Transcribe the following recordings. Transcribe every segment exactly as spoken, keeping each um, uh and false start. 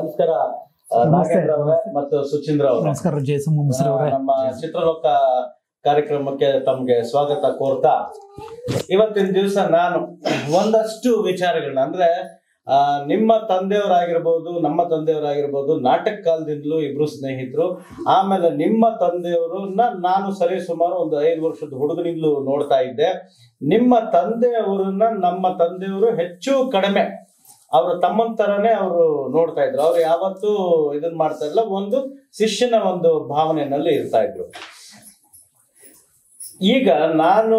ನಮಸ್ಕಾರ ನಾಗೇಂದ್ರ ಅವರೇ ಮತ್ತು ಸುಚೀಂದ್ರ ಅವರೇ ನಮಸ್ಕಾರ ಜಯಸಂ ಮುಸರಿ ಅವರೇ ನಮ್ಮ ಚಿತ್ರಲೋಕ ಕಾರ್ಯಕ್ರಮಕ್ಕೆ ತಮಗೆ ಸ್ವಾಗತ ಕೋರ್ತಾ ಇವತ್ತಿನ ದಿವಸ ನಾನು ಒಂದಷ್ಟು ವಿಚಾರಗಳನ್ನು ಅಂದ್ರೆ ನಿಮ್ಮ ತಂದೆಯವರಾಗಿರಬಹುದು ನಮ್ಮ ತಂದೆಯವರಾಗಿರಬಹುದು ನಾಟಕ ಕಾಲದಿಂದಲೂ ಇಬ್ರು ಸ್ನೇಹಿತರು ಆಮೇಲೆ ನಿಮ್ಮ ತಂದೆಯವರನ್ನ ನಾನು ಸರಿ ಸುಮಾರು ಒಂದು ಐದು ವರ್ಷದ ಹುಡುಗನಿಂದಲೂ ನೋಡ್ತಾ ಇದ್ದೆ ನಿಮ್ಮ ತಂದೆಯವರನ್ನ ನಮ್ಮ ತಂದೆಯವರು ಹೆಚ್ಚು ಕಡಿಮೆ ಅವರು ತಮ್ಮನ್ ತರನೇ ಅವರು ನೋಡ್ತಾ ಇದ್ರು ಅವ್ರು ಯಾವತ್ತೂ ಇದನ್ನ ಮಾಡ್ತಾ ಇಲ್ಲ ಒಂದು ಶಿಷ್ಯನ ಒಂದು ಭಾವನೆಯಲ್ಲಿ ಇರ್ತಾ ಇದ್ರು ಈಗ ನಾನು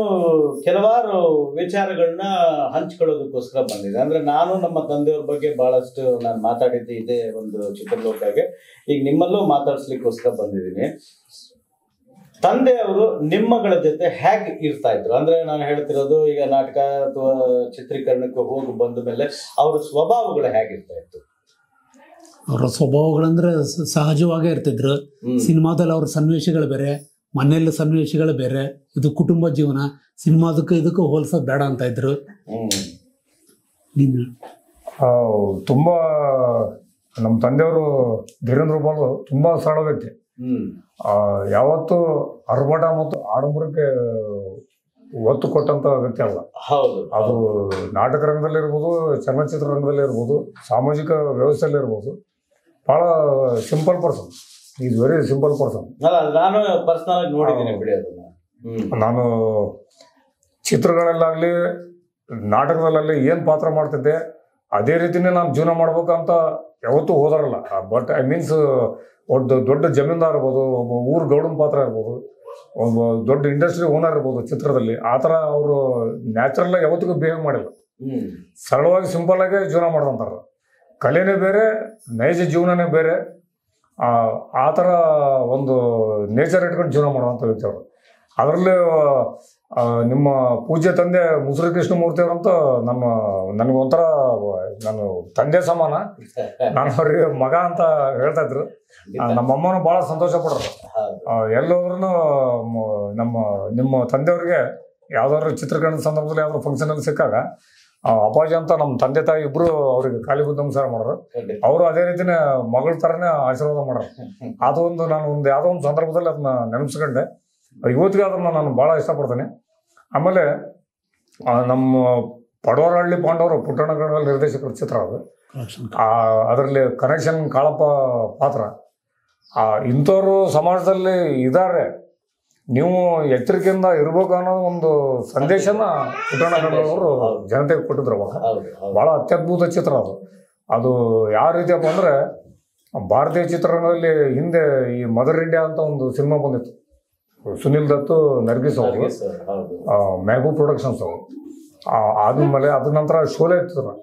ಕೆಲವಾರು ವಿಚಾರಗಳನ್ನ ಹಂಚ್ಕೊಳ್ಳೋದಕ್ಕೋಸ್ಕರ ಬಂದಿದೆ ಅಂದ್ರೆ ನಾನು ನಮ್ಮ ತಂದೆಯವ್ರ ಬಗ್ಗೆ ಬಹಳಷ್ಟು ನಾನು ಮಾತಾಡಿದ್ದೆ ಇದೆ ಒಂದು ಚಿತ್ರಲೋಕಕ್ಕೆ ಈಗ ನಿಮ್ಮಲ್ಲೂ ಮಾತಾಡ್ಸ್ಲಿಕ್ಕೋಸ್ಕರ ಬಂದಿದ್ದೀನಿ ತಂದೆಯವರು ನಿಮ್ಮಗಳ ಜೊತೆ ಹೇಗೆ ಇರ್ತಾ ಇದ್ರು ಅಂದ್ರೆ ನಾನು ಹೇಳ್ತಿರೋದು ಈಗ ನಾಟಕ ಅಥವಾ ಚಿತ್ರೀಕರಣಕ್ಕೆ ಹೋಗಿ ಬಂದ ಮೇಲೆ ಅವರ ಸ್ವಭಾವಗಳು ಹೇಗಿರ್ತಾ ಇತ್ತು ಅವರ ಸ್ವಭಾವಗಳಂದ್ರೆ ಸಹಜವಾಗೇ ಇರ್ತಿದ್ರು ಸಿನಿಮಾದಲ್ಲಿ ಅವ್ರ ಸನ್ನಿವೇಶಗಳು ಬೇರೆ ಮನೆಯಲ್ಲಿ ಸನ್ನಿವೇಶಗಳು ಬೇರೆ ಇದು ಕುಟುಂಬ ಜೀವನ ಸಿನಿಮಾದಕ್ಕೆ ಇದಕ್ಕೂ ಹೋಲಿಸೋದು ಬೇಡ ಅಂತ ಇದ್ರು ತುಂಬಾ ನಮ್ಮ ತಂದೆಯವರು ಧೀರೇಂದ್ರ ಗೋಪಾಲ್ ತುಂಬಾ ಸರಳ ವ್ಯಕ್ತಿ ಆ ಯಾವತ್ತು ಆರ್ಭಟ ಮತ್ತು ಆಡಂಬರಕ್ಕೆ ಒತ್ತು ಕೊಟ್ಟಂತ ವ್ಯಕ್ತಿ ಅಲ್ಲ ಅದು ನಾಟಕ ರಂಗದಲ್ಲಿ ಇರ್ಬೋದು ಚಲನಚಿತ್ರ ರಂಗದಲ್ಲಿ ಇರ್ಬೋದು ಸಾಮಾಜಿಕ ವ್ಯವಸ್ಥೆಯಲ್ಲಿ ಇರ್ಬೋದು ಬಹಳ simple person is very simple person ನಾನು ಪರ್ಸನಲ್ ಆಗಿ ನೋಡಿದ್ದೀನಿ ಬಿಡಿ ಅದನ್ನ ನಾನು ಚಿತ್ರಗಳಲ್ಲಾಗ್ಲಿ ನಾಟಕದಲ್ಲಾಗ್ಲಿ ಏನ್ ಪಾತ್ರ ಮಾಡ್ತಿದ್ದೆ ಅದೇ ರೀತಿನೇ ನಾನು ಜೀವನ ಮಾಡ್ಬೇಕಂತ ಯಾವತ್ತೂ ಹೋದಾರಲ್ಲ ಬಟ್ ಐ ಮೀನ್ಸ್ ಒಂದು ದೊಡ್ಡ ಜಮೀನ್ದಾರ್ ಇರ್ಬೋದು ಒಬ್ಬ ಊರ್ ಗೌಡನ್ ಪಾತ್ರ ಇರ್ಬೋದು ಒಬ್ಬ ದೊಡ್ಡ ಇಂಡಸ್ಟ್ರಿ ಓನರ್ ಇರ್ಬೋದು ಚಿತ್ರದಲ್ಲಿ ಆ ಥರ ಅವರು ನ್ಯಾಚುರಲ್ ಆಗಿ ಯಾವತ್ತಿಗೂ ಬಿಹೇವ್ ಮಾಡಿಲ್ಲ ಸರಳವಾಗಿ ಸಿಂಪಲ್ ಆಗಿ ಜೀವನ ಮಾಡೋದಂತಾರ ಕಲೆನೇ ಬೇರೆ ನೈಜ ಜೀವನನೇ ಬೇರೆ ಆ ಥರ ಒಂದು ನೇಚರ್ ಇಟ್ಕೊಂಡು ಜೀವನ ಮಾಡೋವಂಥ ವ್ಯಕ್ತಿ ಅವರು ಅದರಲ್ಲಿ ನಿಮ್ಮ ಪೂಜ್ಯ ತಂದೆ ಮುಸುರಿ ಕೃಷ್ಣ ಮೂರ್ತಿ ಅವರಂತ ನಮ್ಮ ನನಗೆ ಒಂಥರ ನಾನು ತಂದೆ ಸಮಾನ ನಾನು ಅವ್ರಿಗೆ ಮಗ ಅಂತ ಹೇಳ್ತಾ ಇದ್ರು ನಮ್ಮಅಮ್ಮನು ಭಾಳ ಸಂತೋಷ ಪಡ್ರು ಎಲ್ಲೋದ್ರೂ ನಮ್ಮ ನಿಮ್ಮ ತಂದೆಯವ್ರಿಗೆ ಯಾವ್ದಾದ್ರು ಚಿತ್ರೀಕರಣದ ಸಂದರ್ಭದಲ್ಲಿ ಯಾವ್ದಾದ್ರು ಫಂಕ್ಷನ್ ಅಲ್ಲಿ ಸಿಕ್ಕಾಗ ಅಪ್ಪಾಜಿ ಅಂತ ನಮ್ಮ ತಂದೆ ತಾಯಿ ಇಬ್ರು ಅವ್ರಿಗೆ ಕಾಲಿಗೂ ನಮಸ್ಕಾರ ಮಾಡ್ರು ಅವರು ಅದೇ ರೀತಿನೇ ಮಗಳ ತರನೇ ಆಶೀರ್ವಾದ ಮಾಡ್ರು ಅದೊಂದು ನಾನು ಒಂದು ಯಾವ್ದೋ ಒಂದು ಸಂದರ್ಭದಲ್ಲಿ ಅದನ್ನ ನೆನಪಿಸ್ಕೊಂಡೆ ಇವತ್ತಿಗೆ ಅದನ್ನ ನಾನು ಭಾಳ ಇಷ್ಟಪಡ್ತೇನೆ ಆಮೇಲೆ ನಮ್ಮ ಪಡವರಹಳ್ಳಿ ಪಾಂಡವರು ಪುಟ್ಟಣಗಳ ನಿರ್ದೇಶಕರ ಚಿತ್ರ ಅದು ಅದರಲ್ಲಿ ಕನೆಕ್ಷನ್ ಕಾಳಪ್ಪ ಪಾತ್ರ ಆ ಇಂಥವ್ರು ಸಮಾಜದಲ್ಲಿ ಇದ್ದಾರೆ ನೀವು ಎಚ್ಚರಿಕೆಯಿಂದ ಇರ್ಬೇಕು ಅನ್ನೋ ಒಂದು ಸಂದೇಶನ ಪುಟ್ಟಣಗಳವರು ಜನತೆಗೆ ಕೊಟ್ಟಿದ್ರು ಅವಾಗ ಭಾಳ ಅತ್ಯದ್ಭುತ ಚಿತ್ರ ಅದು ಅದು ಯಾವ ರೀತಿಯಪ್ಪ ಅಂದರೆ ಭಾರತೀಯ ಚಿತ್ರರಂಗದಲ್ಲಿ ಹಿಂದೆ ಈ ಮದರ್ ಇಂಡಿಯಾ ಅಂತ ಒಂದು ಸಿನಿಮಾ ಬಂದಿತ್ತು ಸುನಿಲ್ ದತ್ತು ನರ್ಗಿಸ್ ಅವರು ಮೆಹಬೂಬ್ ಪ್ರೊಡಕ್ಷನ್ಸ್ ಅವರು ಆದ್ಮೇಲೆ ಅದ್ರ ನಂತರ ಶೋಲೆ ಇತ್ತು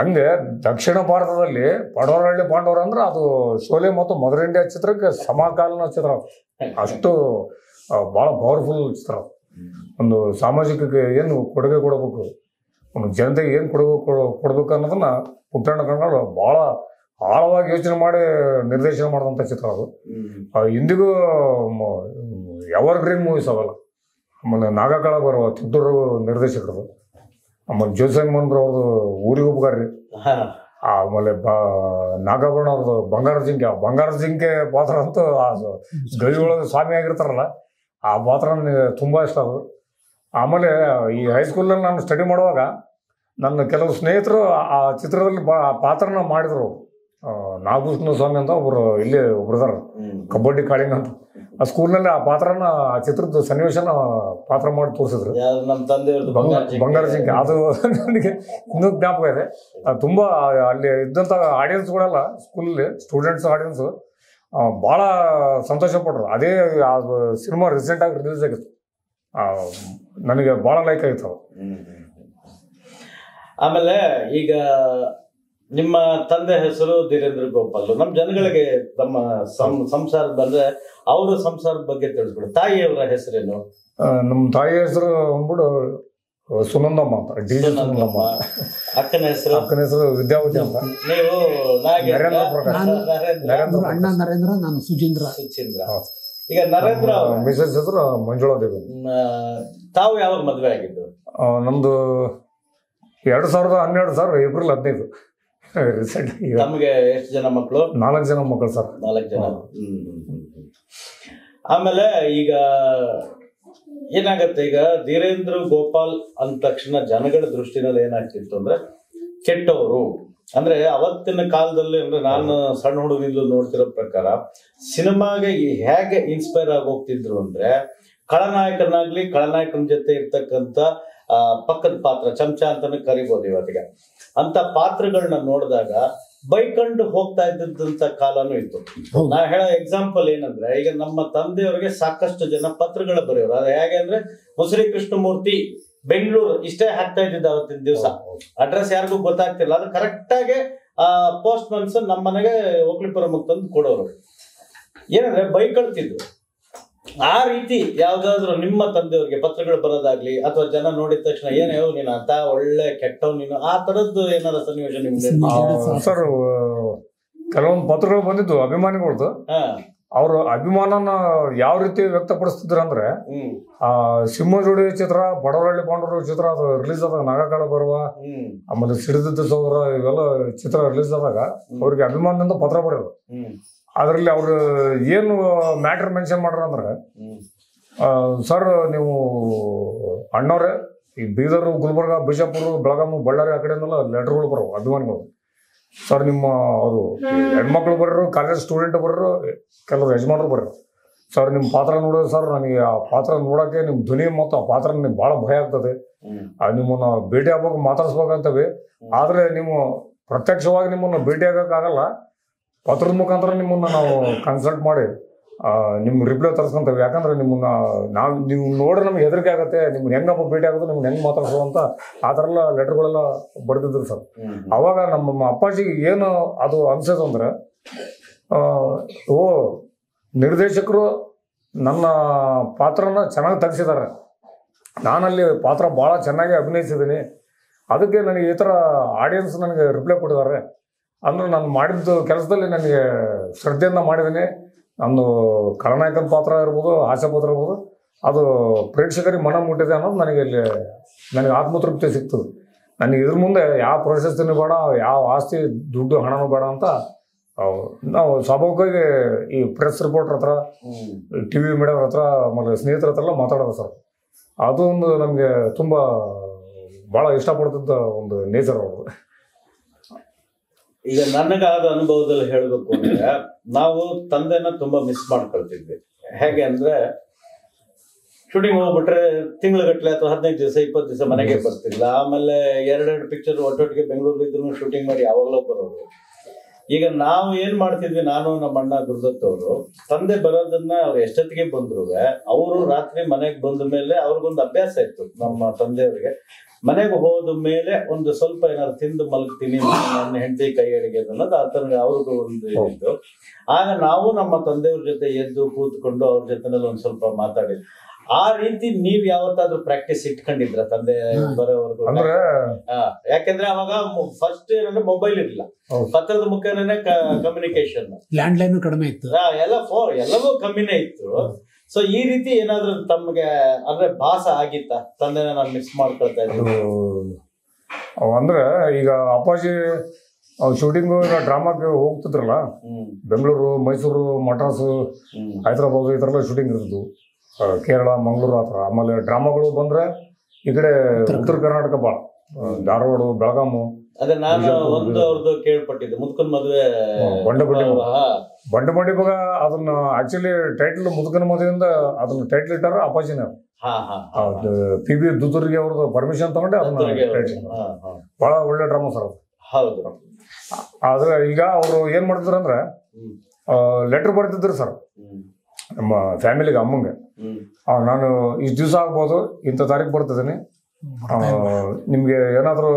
ಹಂಗೆ ದಕ್ಷಿಣ ಭಾರತದಲ್ಲಿ ಪಡವರಹಳ್ಳಿ ಪಾಂಡವರು ಅಂದ್ರೆ ಅದು ಶೋಲೆ ಮತ್ತು ಮದರ್ ಇಂಡಿಯಾ ಚಿತ್ರಕ್ಕೆ ಸಮಕಾಲೀನ ಚಿತ್ರ ಅಷ್ಟು ಭಾಳ ಪವರ್ಫುಲ್ ಚಿತ್ರ ಒಂದು ಸಾಮಾಜಿಕಕ್ಕೆ ಏನು ಕೊಡುಗೆ ಕೊಡಬೇಕು ಒಂದು ಜನತೆಗೆ ಏನು ಕೊಡಬೇಕು ಕೊಡ್ಬೇಕು ಅನ್ನೋದನ್ನ ಪುಟ್ಟಣ್ಣ ಕಣಗಳು ಭಾಳ ಆಳವಾಗಿ ಯೋಚನೆ ಮಾಡಿ ನಿರ್ದೇಶನ ಮಾಡಿದಂಥ ಚಿತ್ರ ಅದು ಇಂದಿಗೂ ಎವರ್ ಗ್ರೀನ್ ಮೂವೀಸ್ ಅವಲ್ಲ ಆಮೇಲೆ ನಾಗಕಳ ಬರುವ ತಿದ್ದೂರು ನಿರ್ದೇಶಕರದು ಆಮೇಲೆ ಜೋಸೆಫ್ ಮನ್ರು ಅವ್ರದ್ದು ಊರಿಗೆ ಉಪಕಾರಿ ಆಮೇಲೆ ಬ ನಾಗಾಭರಣ ಅವ್ರದ್ದು ಬಂಗಾರ ಜಿಂಕೆ ಬಂಗಾರ ಜಿಂಕೆ ಪಾತ್ರ ಅಂತೂ ಗವಿಯೊಳಗೆ ಸ್ವಾಮಿ ಆಗಿರ್ತಾರಲ್ಲ ಆ ಪಾತ್ರ ತುಂಬ ಇಷ್ಟ ಅದು ಆಮೇಲೆ ಈ ಹೈಸ್ಕೂಲಲ್ಲಿ ನಾನು ಸ್ಟಡಿ ಮಾಡುವಾಗ ನನ್ನ ಕೆಲವು ಸ್ನೇಹಿತರು ಆ ಚಿತ್ರದಲ್ಲಿ ಬಾ ಪಾತ್ರನ ಮಾಡಿದ್ರು ನಾಗಭೂಷಣ ಸ್ವಾಮಿ ಅಂತ ಒಬ್ಬರು ಇಲ್ಲಿ ಒಬ್ರದಾರ ಕಬಡ್ಡಿ ಕಾಳಿಂಗ್ ಅಂತ ಆ ಸ್ಕೂಲ್ನಲ್ಲಿ ಆ ಪಾತ್ರನ ಆ ಚಿತ್ರದ ಸನ್ನಿವೇಶನ ಪಾತ್ರ ಮಾಡಿ ತೋರಿಸಿದ್ರು ಬಂಗಾರ ಜಿಂಕೆ ಅದು ನನಗೆ ಇನ್ನೂ ಜ್ಞಾಪಕ ಇದೆ ತುಂಬ ಅಲ್ಲಿ ಇದ್ದಂಥ ಆಡಿಯನ್ಸ್ಗಳೆಲ್ಲ ಸ್ಕೂಲಲ್ಲಿ ಸ್ಟೂಡೆಂಟ್ಸ್ ಆಡಿಯನ್ಸು ಭಾಳ ಸಂತೋಷ ಪಟ್ಟರು ಅದೇ ಆ ಸಿನಿಮಾ ರೀಸೆಂಟಾಗಿ ರಿಲೀಸ್ ಆಗಿತ್ತು ನನಗೆ ಭಾಳ ಲೈಕ್ ಆಗಿತ್ತು ಆಮೇಲೆ ಈಗ ನಿಮ್ಮ ತಂದೆ ಹೆಸರು ಧೀರೇಂದ್ರ ಗೋಪಾಲ್ ನಮ್ಮ ಜನಗಳಿಗೆ ತಮ್ಮ ಸಂಸಾರದ ಬಂದ್ರೆ ಅವರ ಸಂಸಾರದ ಬಗ್ಗೆ ತಿಳಿಸ್ಬಿಡು ತಾಯಿಯವರ ಹೆಸರೇನು ನಮ್ಮ ತಾಯಿ ಹೆಸರು ಅಂದ್ಬಿಡು ಸುನಂದಮ್ಮ ಅಂತ ಡಿ ಜೆ ಸುನಂದಮ್ಮ ಅಕ್ಕನ ಹೆಸರು ಅಕ್ಕನ ಹೆಸರು ವಿದ್ಯಾವತಿ ಅಂತ ನೀವು ನರೇಂದ್ರ ಪ್ರಕಾಶ್ ಅಣ್ಣ ನರೇಂದ್ರ ನಾನು ಸುಚೀಂದ್ರ ಸುಚೀಂದ್ರ ಈಗ ನರೇಂದ್ರ ಮಿಸಸ್ ಹೆಸರು ಮಂಜುಳಾ ದೇವಿ ತಾವು ಯಾವಾಗ ಮದುವೆ ಆಗಿದ್ದು ನಮ್ದು ಎರಡ್ ಸಾವಿರದ ಹನ್ನೆರಡು ಸಾವಿರ ಏಪ್ರಿಲ್ ಹದಿನೈದು ತಮಗೆ ಎಷ್ಟು ಜನ ಮಕ್ಕಳು? ನಾಲ್ಕು ಜನ ಮಕ್ಕಳು ಸರ್. ನಾಲ್ಕು ಜನ. ಆಮೇಲೆ ಈಗ ಏನಾಗುತ್ತೆ, ಈಗ ಧೀರೇಂದ್ರ ಗೋಪಾಲ್ ಅಂದ ತಕ್ಷಣ ಜನಗಳ ದೃಷ್ಟಿನಲ್ಲಿ ಏನಾಗ್ತಿತ್ತು ಅಂದ್ರೆ ಕೆಟ್ಟವರು ಅಂದ್ರೆ, ಅವತ್ತಿನ ಕಾಲದಲ್ಲಿ ಅಂದ್ರೆ ನಾನು ಸಣ್ಣ ಹುಡುಗನಿಂದ ನೋಡ್ತಿರೋ ಪ್ರಕಾರ ಸಿನಿಮಾಗೆ ಹೇಗೆ ಇನ್ಸ್ಪೈರ್ ಆಗಿ ಹೋಗ್ತಿದ್ರು ಅಂದ್ರೆ ಖಳನಾಯಕನಾಗ್ಲಿ, ಖಳನಾಯಕನ ಜೊತೆ ಇರ್ತಕ್ಕಂಥ ಆ ಪಕ್ಕದ ಪಾತ್ರ ಚಮಚ ಅಂತಾನೆ ಕರಿಬಹುದು ಇವತ್ತಿಗೆ, ಅಂತ ಪಾತ್ರಗಳನ್ನ ನೋಡಿದಾಗ ಬೈಕಂಡು ಹೋಗ್ತಾ ಇದ್ದಂತ ಕಾಲನೂ ಇತ್ತು. ನಾ ಹೇಳೋ ಎಕ್ಸಾಂಪಲ್ ಏನಂದ್ರೆ, ಈಗ ನಮ್ಮ ತಂದೆಯವ್ರಿಗೆ ಸಾಕಷ್ಟು ಜನ ಪತ್ರಗಳ ಬರೆಯೋರು. ಅದು ಹೇಗೆ ಅಂದ್ರೆ, ಮುಸುರಿ ಕೃಷ್ಣಮೂರ್ತಿ ಬೆಂಗಳೂರು ಇಷ್ಟೇ ಹಾಕ್ತಾ ಇದ್ದಿದ್ದು ಅವತ್ತಿನ ದಿವಸ, ಅಡ್ರೆಸ್ ಯಾರಿಗೂ ಗೊತ್ತಾಗ್ತಿಲ್ಲ. ಅದು ಕರೆಕ್ಟ್ ಆಗಿ ಆ ಪೋಸ್ಟ್ ಮನ್ಸ್ ನಮ್ಮ ಮನೆಗೆ ಒಕ್ಲಿಪುರ ಮುಕ್ತಂದು ಕೊಡೋರು. ಏನಂದ್ರೆ ಬೈಕ್ ಕಳ್ತಿದ್ರು. ಆ ರೀತಿ ಯಾವ್ದಾದ್ರು ನಿಮ್ಮ ತಂದೆಯವ್ರಿಗೆ ಪತ್ರಗಳು ಬರೋದಾಗ್ಲಿ ಅಥವಾ ಜನ ನೋಡಿದ ತಕ್ಷಣ ಏನೇ ನೀನು ಅಂತ ಒಳ್ಳೆ ಕೆಟ್ಟವ್ ನೀನು ಆ ತರದ್ದು ಏನಾರ ಸನ್ನಿವೇಶ ನಿಮ್ಗೆ? ಸರ್, ಕೆಲವೊಂದು ಪತ್ರಗಳು ಬಂದಿದ್ದು ಅಭಿಮಾನಿಗಳದ್ದು. ಅವ್ರ ಅಭಿಮಾನನ ಯಾವ ರೀತಿ ವ್ಯಕ್ತಪಡಿಸ್ತಿದ್ರು ಅಂದ್ರೆ, ಆ ಸಿಂಹಜೋಡಿ ಚಿತ್ರ, ಬಡವರಳ್ಳಿ ಪಾಂಡವರು ಚಿತ್ರ ಅದು ರಿಲೀಸ್ ಆದಾಗ, ನಾಗಕಾಳ ಬರುವ, ಆಮೇಲೆ ಸಿಡಿದಿದ್ದ ಸೋದರ, ಇವೆಲ್ಲ ಚಿತ್ರ ರಿಲೀಸ್ ಆದಾಗ ಅವ್ರಿಗೆ ಅಭಿಮಾನದಿಂದ ಪತ್ರ ಬರೋದು. ಅದರಲ್ಲಿ ಅವ್ರು ಏನು ಮ್ಯಾಟರ್ ಮೆನ್ಷನ್ ಮಾಡ್ರ ಅಂದ್ರೆ, ಸರ್ ನೀವು ಅಣ್ಣವ್ರೆ, ಈ ಬೀದರ್, ಗುಲ್ಬರ್ಗ, ಬಿಜಾಪುರ, ಬೆಳಗಾವಿ, ಬಳ್ಳಾರಿ ಆ ಕಡೆಯಿಂದೆಲ್ಲ ಲೆಟರ್ಗಳು ಬರೋ ಅಭಿಮಾನಿಗಳು. ಸರ್ ನಿಮ್ಮ ಅವರು ಹೆಣ್ಮಕ್ಳು ಬರೋರು, ಕಾಲೇಜ್ ಸ್ಟೂಡೆಂಟ್ ಬರೋರು, ಕೆಲವರು ಯಜಮಾನರು ಬರೋರು. ಸರ್ ನಿಮ್ಮ ಪಾತ್ರ ನೋಡೋದು ಸರ್, ನನಗೆ ಆ ಪಾತ್ರ ನೋಡೋಕ್ಕೆ ನಿಮ್ಮ ಧ್ವನಿ ಮತ್ತು ಆ ಪಾತ್ರ ನಿಮ್ಗೆ ಭಾಳ ಭಯ ಆಗ್ತದೆ. ನಿಮ್ಮನ್ನು ಭೇಟಿ ಆಗ್ಬೇಕು, ಮಾತಾಡ್ಸ್ಬೇಕಂತವೆ, ಆದರೆ ನೀವು ಪ್ರತ್ಯಕ್ಷವಾಗಿ ನಿಮ್ಮನ್ನು ಭೇಟಿ ಆಗೋಕ್ಕಾಗಲ್ಲ, ಪತ್ರದ ಮುಖಾಂತರ ನಿಮ್ಮನ್ನು ನಾವು ಕನ್ಸಲ್ಟ್ ಮಾಡಿ ನಿಮ್ಮ ರಿಪ್ಲೈ ತರಿಸ್ಕೊಂತೇವೆ. ಯಾಕಂದರೆ ನಿಮ್ಮನ್ನು ನಾವು ನೀವು ನೋಡ್ರೆ ನಮ್ಗೆ ಹೆದರಿಕೆ ಆಗುತ್ತೆ, ನಿಮ್ಗೆ ಹೆಂಗಪ್ಪ ಭೇಟಿ ಆಗೋದು, ನಿಮ್ಗೆ ಹೆಂಗೆ ಮಾತಾಡ್ಸೋ ಅಂತ ಆ ಥರ ಎಲ್ಲ ಲೆಟರ್ಗಳೆಲ್ಲ ಬರೆದಿದ್ರು ಸರ್. ಆವಾಗ ನಮ್ಮ ಅಪ್ಪಾಜಿಗೆ ಏನು ಅದು ಅನಿಸೋದು ಅಂದರೆ, ಓ ನಿರ್ದೇಶಕರು ನನ್ನ ಪಾತ್ರನ ಚೆನ್ನಾಗಿ ತೆಗೆಸಿದ್ದಾರೆ, ನಾನಲ್ಲಿ ಪಾತ್ರ ಭಾಳ ಚೆನ್ನಾಗಿ ಅಭಿನಯಿಸಿದ್ದೀನಿ, ಅದಕ್ಕೆ ನನಗೆ ಈ ಥರ ಆಡಿಯನ್ಸ್ ನನಗೆ ರಿಪ್ಲೈ ಕೊಟ್ಟಿದ್ದಾರೆ ಅಂದ್ರೆ ನಾನು ಮಾಡಿದ್ದು ಕೆಲಸದಲ್ಲಿ ನನಗೆ ಶ್ರದ್ಧೆಯನ್ನು ಮಾಡಿದ್ದೀನಿ. ನಂದು ಖಳನಾಯಕನ ಪಾತ್ರ ಇರ್ಬೋದು, ಹಾಸ್ಯ ಪಾತ್ರ ಇರ್ಬೋದು, ಅದು ಪ್ರೇಕ್ಷಕರಿಗೆ ಮನ ಮುಟ್ಟಿದೆ ಅನ್ನೋದು ನನಗೆ ಇಲ್ಲಿ ನನಗೆ ಆತ್ಮತೃಪ್ತಿ ಸಿಗ್ತದೆ. ನನಗೆ ಇದ್ರ ಮುಂದೆ ಯಾವ ಪ್ರಶಸ್ತಿನೂ ಬೇಡ, ಯಾವ ಆಸ್ತಿ ದುಡ್ಡು ಹಣನೂ ಬೇಡ ಅಂತ ನಾವು ಸ್ವಾಭಾವಿಕವಾಗಿ ಈ ಪ್ರೆಸ್ ರಿಪೋರ್ಟರ್ ಹತ್ರ, ಟಿ ವಿ ಮೀಡಿಯಾವ್ರ ಹತ್ರ, ಆಮೇಲೆ ಸ್ನೇಹಿತರ ಹತ್ರ ಎಲ್ಲ ಮಾತಾಡೋದು ಸರ್. ಅದು ಒಂದು ನಮಗೆ ತುಂಬ ಭಾಳ ಇಷ್ಟಪಡ್ತಿದ್ದ ಒಂದು ನೇಚರ್ ಅವರು. ಈಗ ನನಗಾದ ಅನುಭವದಲ್ಲಿ ಹೇಳಬೇಕು ಅಂದ್ರೆ, ನಾವು ತಂದೆನ ತುಂಬಾ ಮಿಸ್ ಮಾಡ್ಕೊಳ್ತಿದ್ವಿ. ಹೇಗೆ ಅಂದ್ರೆ, ಶೂಟಿಂಗ್ ಹೋಗ್ಬಿಟ್ರೆ ತಿಂಗಳಗಟ್ಟಲೆ ಅಥವಾ ಹದಿನೈದು ದಿವಸ ಇಪ್ಪತ್ತು ದಿವಸ ಮನೆಗೆ ಬರ್ತಿಲ್ಲ. ಆಮೇಲೆ ಎರಡೆರಡು ಪಿಕ್ಚರ್ ಒಟ್ಟೊಟ್ಟಿಗೆ ಬೆಂಗಳೂರು ಇದ್ರು ಶೂಟಿಂಗ್ ಮಾಡಿ ಯಾವಾಗಲೂ ಬರೋರು. ಈಗ ನಾವು ಏನ್ ಮಾಡ್ತಿದ್ವಿ, ನಾನು ನಮ್ಮ ಅಣ್ಣ ಗುರುದತ್ ಅವರು, ತಂದೆ ಬರೋದನ್ನ ಅವ್ರು ಎಷ್ಟೊತ್ತಿಗೆ ಬಂದ್ರು, ಅವರು ರಾತ್ರಿ ಮನೆಗೆ ಬಂದ ಮೇಲೆ ಅವ್ರಿಗೊಂದು ಅಭ್ಯಾಸ ಇತ್ತು. ನಮ್ಮ ತಂದೆಯವ್ರಿಗೆ ಮನೆಗೆ ಹೋದ ಮೇಲೆ ಒಂದು ಸ್ವಲ್ಪ ಏನಾದ್ರು ತಿಂದು ಮಲಗ್ತೀನಿ, ನನ್ನ ಹೆಂಡತಿ ಕೈ ಅಡಿಗೆ ಅನ್ನೋದು ಆತನ ಅವ್ರಿಗೂ ಒಂದು ಇತ್ತು. ಆಗ ನಾವು ನಮ್ಮ ತಂದೆಯವ್ರ ಜೊತೆ ಎದ್ದು ಕೂತ್ಕೊಂಡು ಅವ್ರ ಜೊತೆನಲ್ಲಿ ಒಂದ್ ಸ್ವಲ್ಪ ಮಾತಾಡಿದ್ವಿ. ಆ ರೀತಿ ನೀವ್ ಯಾವತ್ತಾದ್ರೂ ಪ್ರಾಕ್ಟೀಸ್ ಇಟ್ಕೊಂಡಿದ್ರ ತಂದೆ ಬರೋವರೆಗೂ? ಯಾಕೆಂದ್ರೆ ಅವಾಗ ಫಸ್ಟ್ ಏನಂದ್ರೆ ಮೊಬೈಲ್ ಇರ್ಲಿಲ್ಲ, ಪತ್ರದ ಮುಖಾನೇ ಕಮ್ಯುನಿಕೇಶನ್, ಲ್ಯಾಂಡ್ ಲೈನ್ ಕಡಿಮೆ ಇತ್ತು, ಎಲ್ಲ ಫೋನ್ ಎಲ್ಲವೂ ಕಮ್ಮಿನೇ ಇತ್ತು. ಸೊ ಈ ರೀತಿ ಏನಾದ್ರೂ ತಮ್ಗೆ ಅಂದ್ರೆ ಭಾಸ ಆಗಿತ್ತ, ತಂದೆನ ನಾನು ಮಿಸ್ ಮಾಡ್ಕೊಳ್ತಾ ಇದ್ದೀನಿ ಅಂದ್ರೆ? ಈಗ ಅಪ್ಪಾಜಿ ಶೂಟಿಂಗು ಈಗ ಡ್ರಾಮಾಗೆ ಹೋಗ್ತಿದ್ರಲ್ಲ, ಬೆಂಗಳೂರು, ಮೈಸೂರು, ಮಡ್ರಾಸು, ಹೈದ್ರಾಬಾದ್ ಈ ಥರ ಎಲ್ಲ ಶೂಟಿಂಗ್ ಇರ್ತಿದ್ವು, ಕೇರಳ, ಮಂಗಳೂರು ಆ ಥರ. ಆಮೇಲೆ ಡ್ರಾಮಾಗಳು ಬಂದರೆ ಈ ಕಡೆ ಉತ್ತರ ಕರ್ನಾಟಕ ಭಾಳ, ಧಾರವಾಡ, ಬೆಳಗಾಮು. ಅದೇ ನಾನು ಒಂದು ಅವ್ರದ್ದು ಕೇಳ್ಪಟ್ಟಿದ್ದೆ, ಮುದುಕನ ಮದುವೆ, ಬಂಡಪಟ್ಟಿ ಬಂಡಪಟ್ಟಿ ಮಗ. ಅದನ್ನ ಆಕ್ಚುಲಿ ಟೈಟ್ಲ್ ಮುದುಕನ ಮದುವೆಯಿಂದ ಅದನ್ನ ಟೈಟ್ಲ್ ಇಟ್ಟಾರ ಅಪ್ಪಾಜಿನ, ಪಿ ಬಿ ದುದುರ್ಗೆ ಅವ್ರದ್ದು ಪರ್ಮಿಷನ್ ತಗೊಂಡೆ ಅದನ್ನ ಟೈಟ್ಲ್. ಬಹಳ ಒಳ್ಳೆ ಡ್ರಾಮಾ ಸರ್ ಅದು. ಆದ್ರೆ ಈಗ ಅವರು ಏನ್ ಮಾಡ್ತಿದ್ರು ಅಂದ್ರೆ, ಲೆಟರ್ ಬರ್ತಿದ್ರು ಸರ್ ನಮ್ಮ ಫ್ಯಾಮಿಲಿಗೆ, ಅಮ್ಮಂಗೆ, ನಾನು ಇಷ್ಟು ದಿವಸ ಆಗ್ಬೋದು, ಇಂಥ ತಾರೀಕು ಬರ್ತಿದ್ದೀನಿ, ನಿಮ್ಗೆ ಏನಾದ್ರು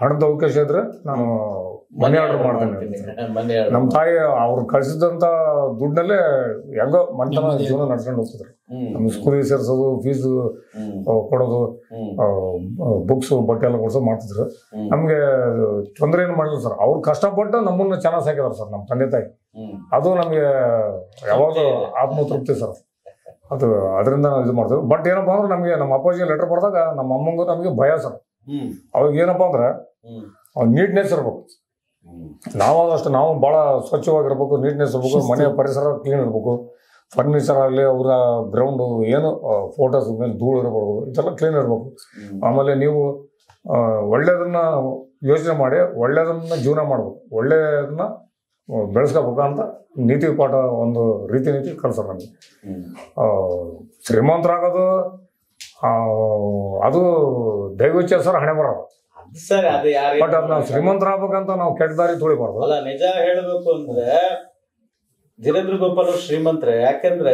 ಹಣದ ಅವಕಾಶ ಇದ್ರೆ ನಾನು ಮನಿ ಆರ್ಡರ್ ಮಾಡ್ತೇನೆ. ನಮ್ಮ ತಾಯಿ ಅವ್ರು ಕಳ್ಸಿದಂತ ದುಡ್ಡಲ್ಲೇ ಹೆಂಗೋ ಮನೆತನ ಜೀವನ ನಡ್ಕೊಂಡು ಹೋಗ್ತಿದ್ರು. ನಮ್ ಸ್ಕೂಲಿಗೆ ಸೇರ್ಸೋದು, ಫೀಸ್ ಕೊಡೋದು, ಬುಕ್ಸ್, ಬಟ್ಟೆ ಎಲ್ಲ ಕೊಡ್ಸೋದು ಮಾಡ್ತಿದ್ರು. ನಮ್ಗೆ ತೊಂದರೆ ಏನು ಮಾಡಿಲ್ಲ ಸರ್, ಅವ್ರು ಕಷ್ಟಪಟ್ಟು ನಮ್ಮನ್ನ ಚೆನ್ನಾಗಿ ಸಾಕಿದಾರೆ ಸರ್ ನಮ್ಮ ತಂದೆ ತಾಯಿ. ಅದು ನಮ್ಗೆ ಯಾವಾಗಲೂ ಆತ್ಮತೃಪ್ತಿ ಸರ್. ಅದು ಅದರಿಂದ ನಾವು ಇದು ಮಾಡ್ತೇವೆ. ಬಟ್ ಏನಪ್ಪಾ ಅಂದ್ರೆ, ನಮ್ಗೆ ನಮ್ಮ ಅಪ್ಪಾಜಿ ಲೆಟರ್ ಬರ್ದಾಗ ನಮ್ಮ ಅಮ್ಮಂಗೂ ನಮ್ಗೆ ಭಯ ಸರ್. ಅವಾಗ ಏನಪ್ಪಾ ಅಂದ್ರೆ, और नीटनेस नावदू ना भाला स्वच्छवा नीटनेस मन परिसर क्लीन फर्निचर आगे और ग्रउंड ऐन फोटोस मेल धूल क्लीन आमेल योचने जीवन में बेसक नीति पाठ वो रीति नीति कल्स श्रीमंतर अब दैवच सर हणे बर सर बट अद्व श्रीमंतर आगंत ना दारी तुबार् निज हे धीरेंद्र गोपाल श्रीमंतर याकंद्रे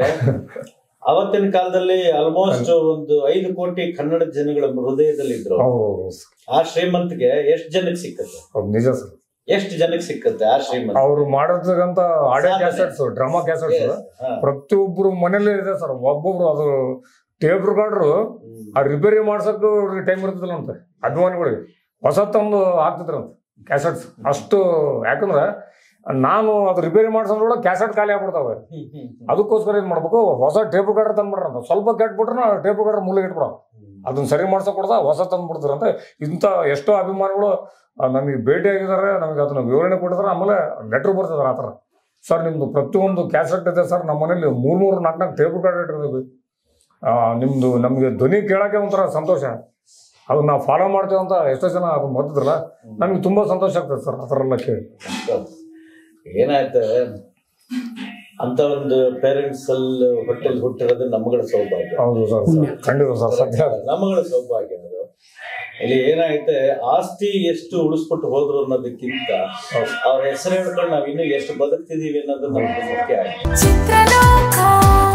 आवत्तिन कालदल्ली आलमोस्ट ओंदु पाँच कोटी कन्नड जनगळ हृदयदल्ली इद्दरु आ श्रीमंतगे एष्टु जनक्के सिक्कुत्ते हौदु निज सर एष्टु जनक्के सिक्कुत्ते आ श्रीमंत अवरु माडतक्कंत आडियो क्यासेट्स ड्रामा क्यासेट्स प्रतियोब्बरु मनेयल्लि इदे सर ಒಬ್ಬೊಬ್ಬರು ಅದು ಟೇಪ್ ರೆಕಾರ್ಡರ್ ಆ ರಿಪೇರಿ ಮಾಡ್ಸಕ್ಕೆ ಟೈಮ್ ಇರ್ತಿದ್ದಿಲ್ಲ ಅಂತ ಅಭಿಮಾನಿಗಳಿಗೆ ಹೊಸತೊಂದು ಹಾಕ್ತಿದ್ರಂತೆ ಕ್ಯಾಸೆಟ್ಸ್ ಅಷ್ಟು ಯಾಕಂದ್ರೆ ನಾನು ಅದು ರಿಪೇರಿ ಮಾಡ್ಸೋದ್ರೊಳ ಕ್ಯಾಸೆಟ್ ಖಾಲಿ ಆಗ್ಬಿಡ್ತಾವೆ ಅದಕ್ಕೋಸ್ಕರ ಏನು ಮಾಡಬೇಕು ಹೊಸ ಟೇಪ್ ರೆಕಾರ್ಡರ್ ತಂದ್ಬಿಡ್ರಂತ ಸ್ವಲ್ಪ ಕೆಟ್ಬಿಟ್ರೆ ಟೇಪ್ ರೆಕಾರ್ಡರ್ ಮೂಲೆಗೆ ಇಟ್ಬಿಡೋದು ಅದನ್ನ ಸರಿ ಮಾಡ್ಸೋ ಕೊಡ್ತಾ ಹೊಸ ತಂದ್ಬಿಡ್ತಾರಂತ ಇಂಥ ಎಷ್ಟೋ ಅಭಿಮಾನಿಗಳು ನಮಗೆ ಭೇಟಿಯಾಗಿದ್ದಾರೆ ನಮಗೆ ಅದನ್ನ ವಿವರಣೆ ಕೊಟ್ಟಿದ್ದಾರೆ ಆಮೇಲೆ ಲೆಟರ್ ಬರ್ತಿದ್ದಾರೆ ಆ ಥರ ಸರ್ ನಿಮ್ದು ಪ್ರತಿಯೊಂದು ಕ್ಯಾಸೆಟ್ ಇದೆ ಸರ್ ನಮ್ಮ ಮನೇಲಿ ಮೂರು ಮೂರು ನಾಲ್ಕು ನಾಲ್ಕು ಟೇಪ್ ರೆಕಾರ್ಡರ್ ಇಟ್ಟಿರ್ತೀವಿ ನಿಮ್ಮದು ನಮಗೆ ಧ್ವನಿ ಕೇಳೋಕೆ ಒಂಥರ ಸಂತೋಷ ಅದು ನಾವು ಫಾಲೋ ಮಾಡ್ತೀವಿ ಅಂತ ಎಷ್ಟೋ ಜನ ಅದನ್ನ ಮರ್ತಿದ್ರಲ್ಲ ನಮಗೆ ತುಂಬ ಸಂತೋಷ ಆಗ್ತದೆ ಸರ್ ಆ ಥರ ಎಲ್ಲ ಕೇಳಿ ಏನಾಯ್ತು ಅಂತ ಒಂದು ಪೇರೆಂಟ್ಸ್ ಅಲ್ಲಿ ಹೊಟ್ಟೆಲ್ ಹುಟ್ಟಿರೋದು ನಮಗಳ ಸೌಭಾಗ್ಯ ಹೌದು ಸರ್ ಖಂಡಿತ ಸರ್ ಸತ್ಯ ನಮಗಳ ಸೌಭಾಗ್ಯ ಅದು ಇಲ್ಲಿ ಏನಾಯ್ತು ಆಸ್ತಿ ಎಷ್ಟು ಉಳಿಸ್ಬಿಟ್ಟು ಹೋದ್ರು ಅನ್ನೋದಕ್ಕಿಂತ ಅವ್ರ ಹೆಸರು ಹೇಳ್ಕೊಂಡು ನಾವಿನ್ನೂ ಎಷ್ಟು ಬದುಕ್ತಿದೀವಿ ಅನ್ನೋದು ನಮಗೆ ಮುಖ್ಯ ಆಯ್ತು.